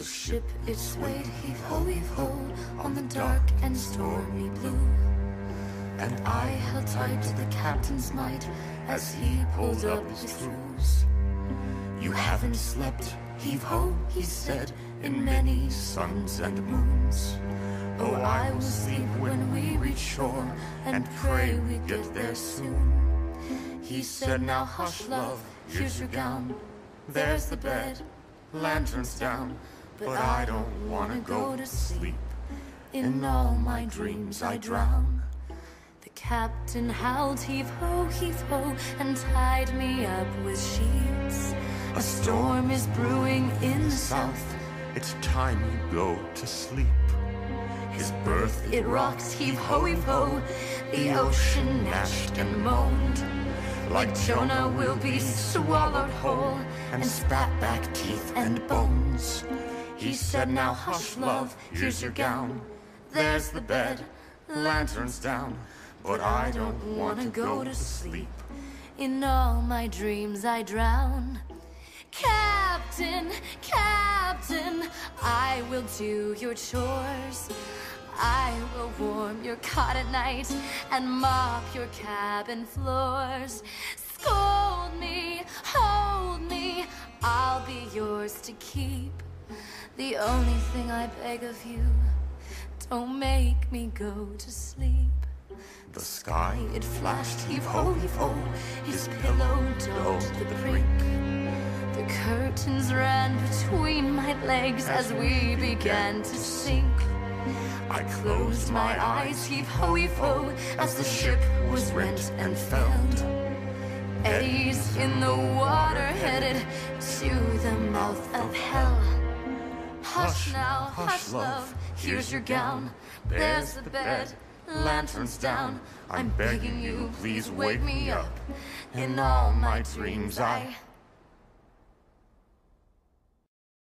The ship, its weight, heave-ho, heave-ho, on the dark and stormy blue. And I held tight to the captain's might as he pulled up his screws. You haven't slept, heave-ho, he said, in many suns and moons. Oh, I will sleep when we reach shore, and pray we get there soon. He said, now hush, love, here's your gown, there's the bed, lanterns down. But I don't wanna go to sleep, in all my dreams I drown. The captain howled, heave-ho, heave-ho, and tied me up with sheets. A storm is brewing in the south, it's time you go to sleep. His berth, it rocks, heave-ho, heave-ho, the ocean gnashed and moaned. Like Jonah will be swallowed whole, and spat back teeth and bones. He said, now hush, love, here's your gown, there's the bed, lanterns down. But I don't want to go to sleep, in all my dreams I drown. Captain, captain, I will do your chores, I will warm your cot at night and mop your cabin floors. Scold me, hold me, I'll be yours to keep. The only thing I beg of you, don't make me go to sleep. The sky, it flashed, heave-ho, heave-ho, his pillow dove to the brink. The curtains ran between my legs as we began to sink. I closed my eyes, heave-ho, heave-ho, as the ship was rent and felled. Eddies in the water headed to the mouth of hell. Hush now, hush, love, here's your gown, there's the bed, lanterns down. I'm begging you, please wake me up, in all my dreams I